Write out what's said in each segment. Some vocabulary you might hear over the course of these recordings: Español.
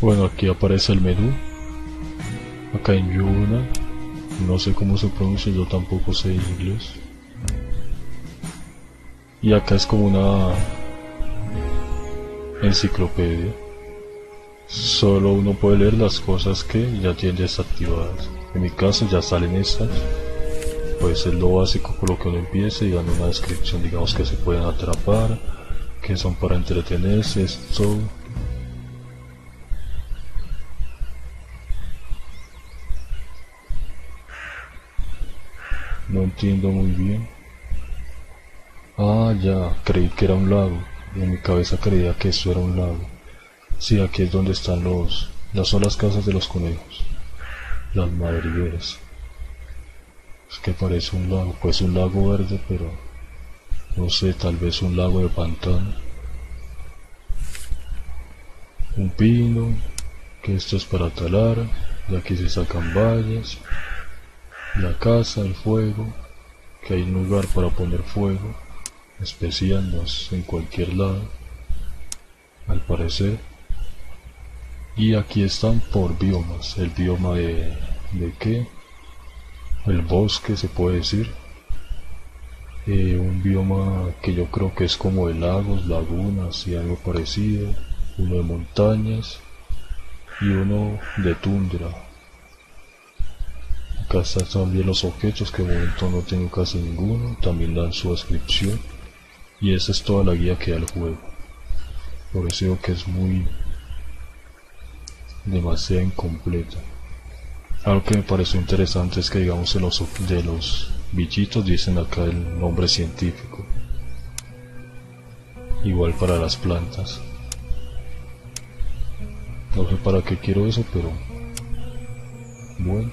Bueno, aquí aparece el menú. Acá en Yuna, no sé cómo se pronuncia, yo tampoco sé inglés. Y acá es como una enciclopedia. Solo uno puede leer las cosas que ya tiene desactivadas. En mi caso ya salen estas. Pues es lo básico con lo que uno empieza, y dan una descripción, digamos, que se pueden atrapar, que son para entretenerse, esto. No entiendo muy bien. Ah, ya, creí que era un lago. En mi cabeza creía que eso era un lago. Sí, aquí es donde están las son las casas de los conejos. Las madrigueras. Es que parece un lago, pues un lago verde, pero no sé, tal vez un lago de pantano. Un pino, que esto es para talar, de aquí se sacan vallas. La casa, el fuego, que hay un lugar para poner fuego, especial, no es en cualquier lado, al parecer. Y aquí están por biomas, el bioma de qué, el bosque se puede decir, un bioma que yo creo que es como de lagos, lagunas y algo parecido, uno de montañas y uno de tundra. Acá están también los objetos, que de momento no tengo casi ninguno, también dan su descripción, y esa es toda la guía que da el juego. Por eso digo que es muy demasiado incompleta. Algo que me pareció interesante es que, digamos, de los bichitos dicen acá el nombre científico, igual para las plantas. No sé para qué quiero eso, pero bueno.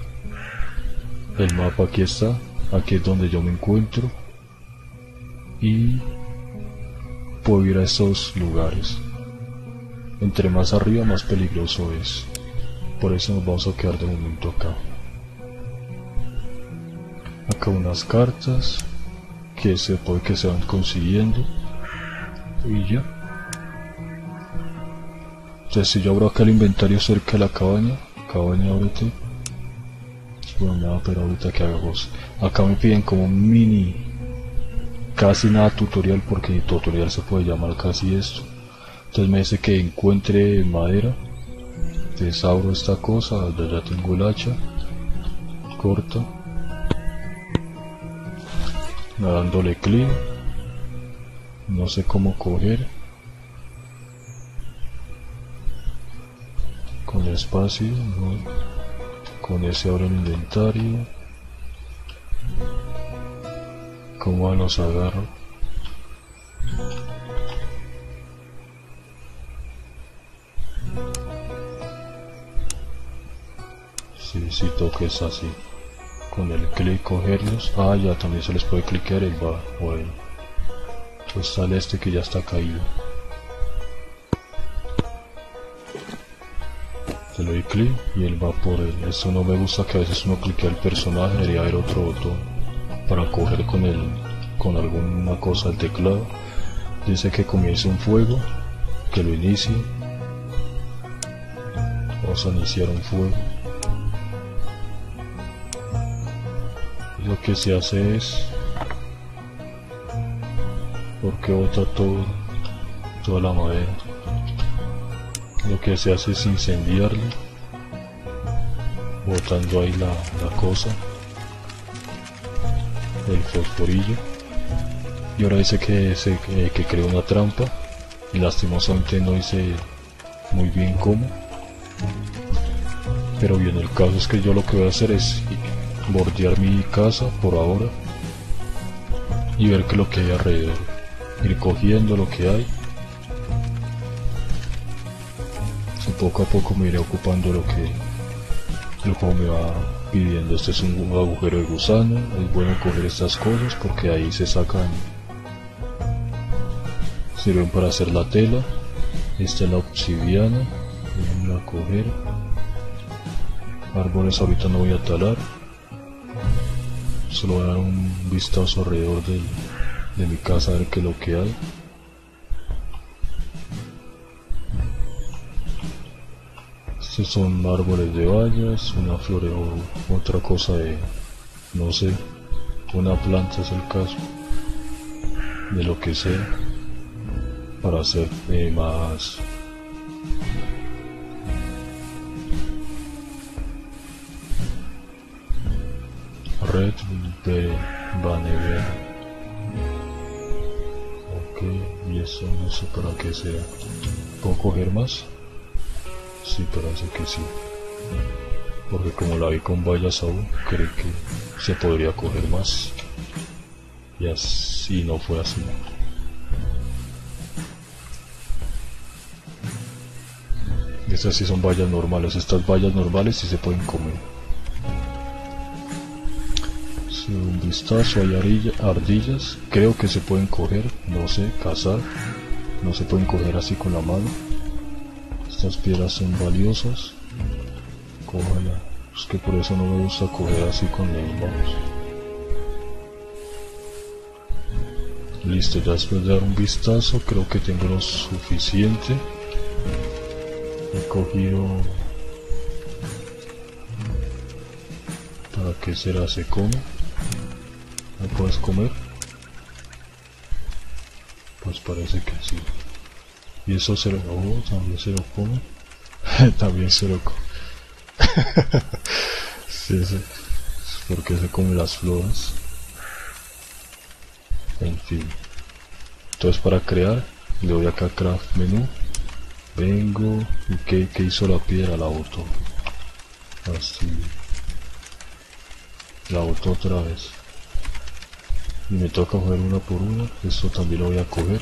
El mapa aquí está, aquí es donde yo me encuentro, y puedo ir a esos lugares. Entre más arriba, más peligroso es, por eso nos vamos a quedar de momento acá. Acá unas cartas que se puede que se van consiguiendo, y ya. Entonces si yo abro acá el inventario cerca de la cabaña ábrete. Bueno, nada, pero ahorita que hagamos. Acá me piden como un mini, casi nada tutorial, porque ni tutorial se puede llamar casi esto. Entonces me dice que encuentre madera. Entonces abro esta cosa, ya tengo el hacha. Corto. Dándole clic. No sé cómo coger. Con espacio, no. Con ese abro el inventario. Como los agarro. Si toques así. Con el clic cogerlos. Ah, ya también se les puede cliquear el bar. Bueno. Pues sale este que ya está caído. Le doy clic y él va por él. Esto no me gusta, que a veces uno cliquea el personaje, debería haber otro botón para coger con alguna cosa el teclado. Dice que comience un fuego, que lo inicie. Vamos a iniciar un fuego. Lo que se hace es, porque bota toda la madera, lo que se hace es incendiarlo, botando ahí la cosa, el fosforillo. Y ahora dice que creó una trampa, y lastimosamente no dice muy bien cómo, pero bien, el caso es que yo lo que voy a hacer es bordear mi casa por ahora y ver que lo que hay alrededor, ir cogiendo lo que hay. Poco a poco me iré ocupando el juego me va pidiendo, este es un agujero de gusano, es bueno coger estas cosas porque ahí se sacan, sirven para hacer la tela. Esta es la obsidiana, vamos a coger. Árboles ahorita no voy a talar, solo voy a dar un vistazo alrededor de mi casa a ver qué es lo que hay. Estos son árboles de bayas, una flor o otra cosa de, no sé, una planta es el caso, de lo que sea, para hacer más. Red de Vanevera. Ok, y eso no sé para qué sea. ¿Puedo coger más? Sí, parece que sí. Porque como la vi con vallas aún, creo que se podría coger más. Y así no fue así. Estas sí son vallas normales. Estas vallas normales sí se pueden comer. Un vistazo, hay ardillas, creo que se pueden coger, no sé, cazar, no se pueden coger así con la mano. Estas piedras son valiosas, cójanla, es que por eso no me gusta coger así con las manos. Listo, ya después de dar un vistazo creo que tengo lo suficiente. He cogido, ¿para qué será? Se come. ¿Me puedes comer? Pues parece que sí. Y eso se lo... Oh, también se lo come. También se lo come. Sí, sí. Es porque se come las flores. En fin. Entonces para crear, le doy acá a Craft Menú. Vengo. ¿Y qué hizo la piedra? La botó. Así. La botó otra vez. Y me toca coger una por una, esto también lo voy a coger.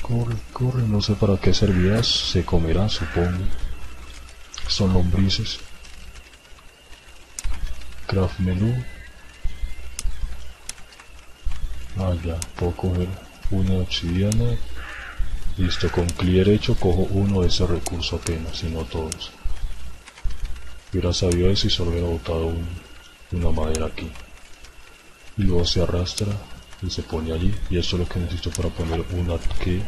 Corre, corre, no sé para qué servirá, se comerá, supongo. Son lombrices. Craft menú. Ah, ya, puedo coger una obsidiana. Listo, con clic derecho cojo uno de ese recurso apenas, y no todos. Hubiera sabido eso y solo hubiera botado una madera aquí. Y luego se arrastra y se pone allí, y eso es lo que necesito para poner una que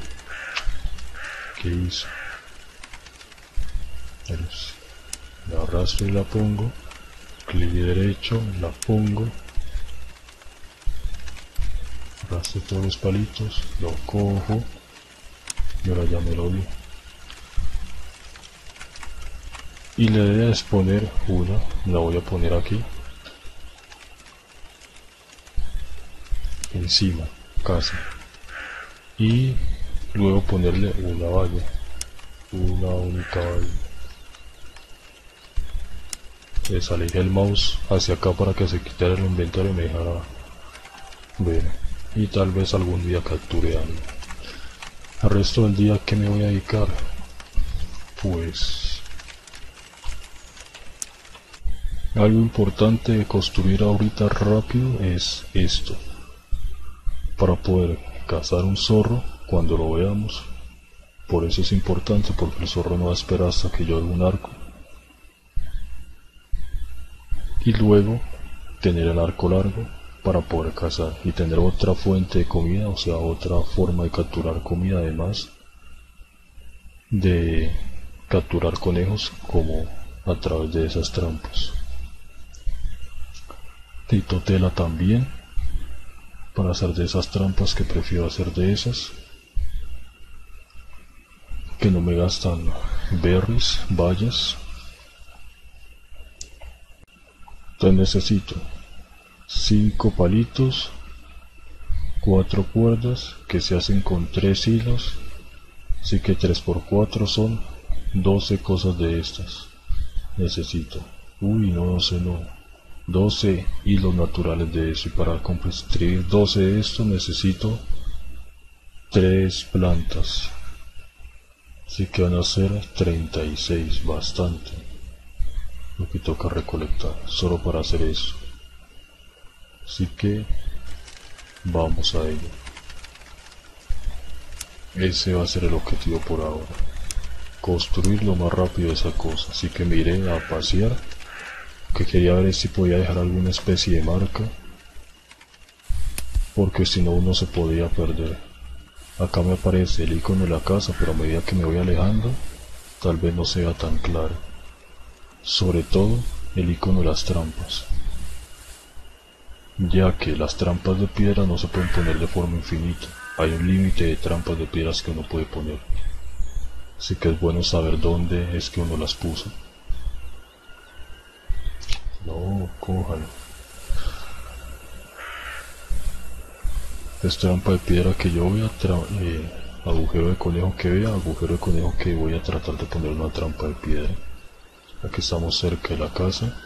hizo. La arrastro y la pongo, clic derecho, la pongo, arrastro todos los palitos, lo cojo y ahora ya me lo vi. Y la idea es poner una, la voy a poner aquí encima, casi, y luego ponerle una valla, una única valla. Le salí el mouse hacia acá para que se quitara el inventario y me dejara ver, y tal vez algún día capture algo. Al resto del día, ¿qué me voy a dedicar? Pues algo importante de construir ahorita rápido es esto, para poder cazar un zorro cuando lo veamos. Por eso es importante, porque el zorro no va a esperar hasta que yo haga un arco, y luego tener el arco largo para poder cazar y tener otra fuente de comida, o sea, otra forma de capturar comida, además de capturar conejos como a través de esas trampas. Necesito tela también para hacer de esas trampas, que prefiero hacer de esas que no me gastan berries, vallas. Entonces necesito 5 palitos, 4 cuerdas que se hacen con 3 hilos, así que 3×4 son 12 cosas de estas. Necesito, uy, no sé, no, 12 hilos naturales de eso, y para construir 12 de estos necesito 3 plantas, así que van a ser 36, bastante. lo que toca recolectar solo para hacer eso. Así que vamos a ello. Ese va a ser el objetivo por ahora. Construir lo más rápido esa cosa. Así que me iré a pasear. Lo que quería ver es si podía dejar alguna especie de marca, porque si no uno se podía perder. Acá me aparece el icono de la casa, pero a medida que me voy alejando, tal vez no sea tan claro. Sobre todo el icono de las trampas, ya que las trampas de piedra no se pueden poner de forma infinita. Hay un límite de trampas de piedras que uno puede poner, así que es bueno saber dónde es que uno las puso. No, cójalo. Es trampa de piedra que yo voy a agujero de conejo que vea, agujero de conejo que voy a tratar de poner una trampa de piedra. Aquí estamos cerca de la casa,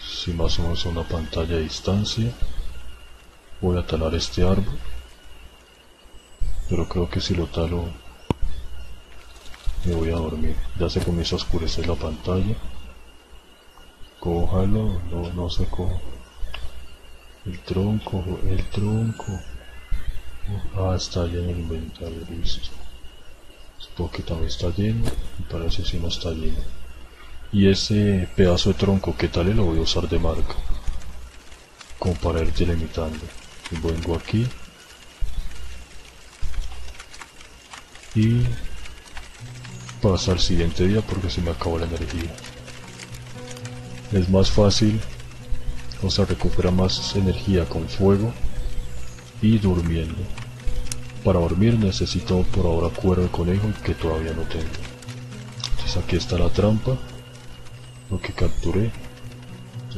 si más o menos a una pantalla de distancia. Voy a talar este árbol, pero creo que si lo talo me voy a dormir. Ya se comienza a oscurecer la pantalla. Cójalo, no se coja. El tronco. Ah, está lleno el inventario, listo. Esto que también está lleno, me parece si no está lleno. Y ese pedazo de tronco, ¿qué tal? Lo voy a usar de marca, como para ir delimitando. Vengo aquí y pasa al siguiente día porque se me acabó la energía. Es más fácil, o sea, recupera más energía con fuego y durmiendo. Para dormir necesito por ahora cuero de conejo, que todavía no tengo. Entonces aquí está la trampa, lo que capturé.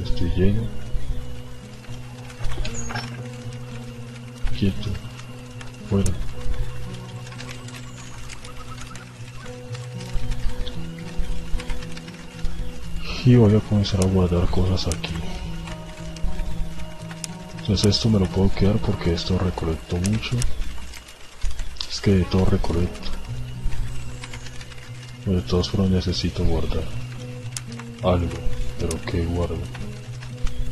Estoy lleno. Quieto. Fuera. Y voy a comenzar a guardar cosas aquí. Entonces esto me lo puedo quedar porque esto recolecto mucho. Es que de todo recolecto, pero de todas formas necesito guardar algo. Pero que guardo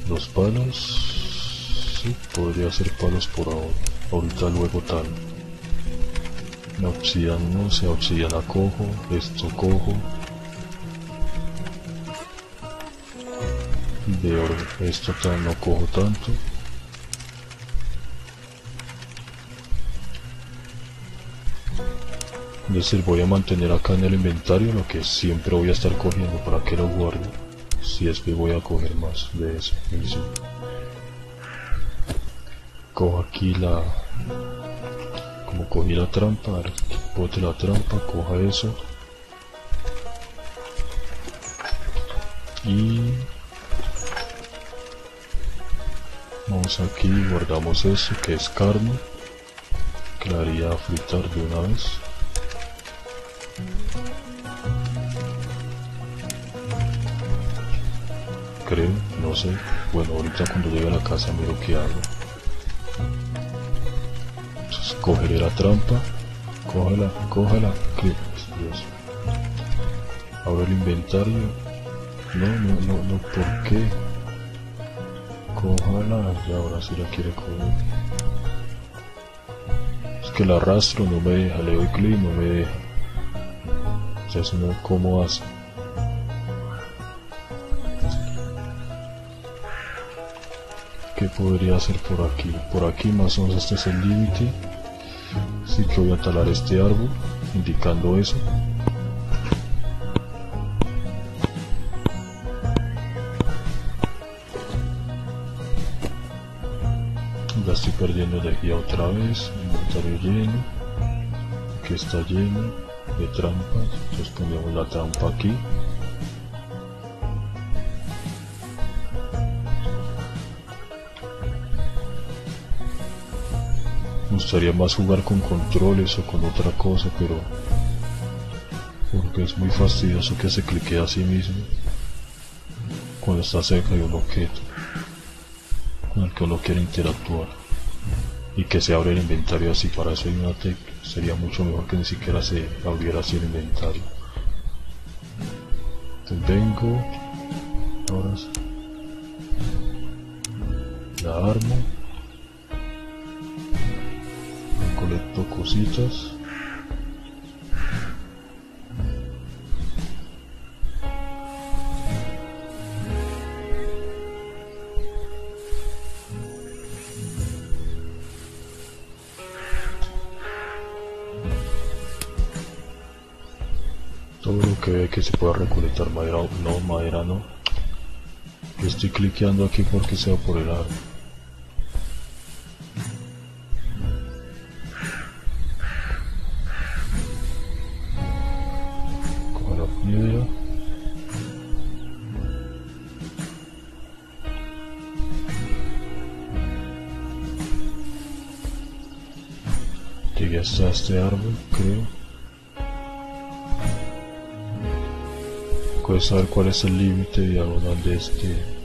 los palos. Sí, podría ser palos por ahora. Ahorita luego tal. La obsidiana no sé, obsidiana cojo, esto cojo. De oro, esto tal no cojo tanto. Es decir, voy a mantener acá en el inventario lo que siempre voy a estar cogiendo. ¿Para que lo guardo? Si es que voy a coger más de eso. Cojo aquí la... como cogí la trampa, ahora bote la trampa, coja eso. Y... vamos aquí, guardamos eso que es carne, que la haría fritar de una vez. Creo, no sé. Bueno, ahorita cuando llegue a la casa miro qué hago. Entonces, cogeré la trampa. Cógela. Dios. A ver el inventario. No, ¿por qué? Cójala, y ahora si sí la quiere coger. Es que la arrastro, no me deja, le doy clic, no me deja. O sea, si no, ¿cómo hace? ¿Qué podría hacer por aquí? Por aquí más o menos este es el límite. Así que voy a talar este árbol, indicando eso. Ya estoy perdiendo energía otra vez. Inventario lleno, que está lleno de trampas. Entonces ponemos la trampa aquí. Me gustaría más jugar con controles o con otra cosa, pero porque es muy fastidioso que se cliquee a sí mismo cuando está cerca de un objeto con el que uno quiere interactuar y que se abre el inventario así. Para eso hay una tecla. Sería mucho mejor que ni siquiera se abriera así el inventario. Entonces vengo, armas. La arma. Recolecto cositas. Todo lo que ve que se pueda recolectar madera, no, madera no. Yo estoy cliqueando aquí porque se va por el árbol. Coge la piedra. Llegué hasta este árbol, creo. Puedes saber cuál es el límite diagonal de este.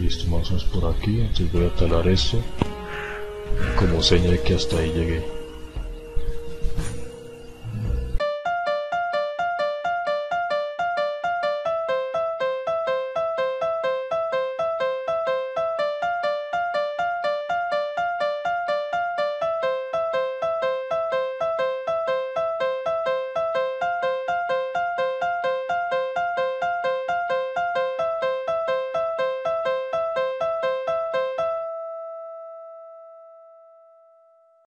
Listo, más o menos por aquí. Entonces voy a talar esto como señal de que hasta ahí llegué.